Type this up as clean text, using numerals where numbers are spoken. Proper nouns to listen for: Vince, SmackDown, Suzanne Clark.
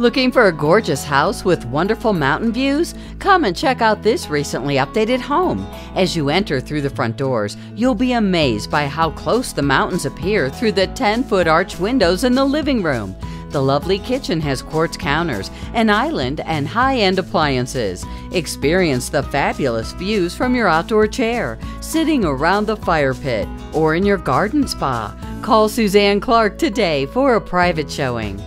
Looking for a gorgeous house with wonderful mountain views? Come and check out this recently updated home. As you enter through the front doors, you'll be amazed by how close the mountains appear through the 10-foot arch windows in the living room. The lovely kitchen has quartz counters, an island, and high-end appliances. Experience the fabulous views from your outdoor chair, sitting around the fire pit, or in your garden spa. Call Suzanne Clark today for a private showing.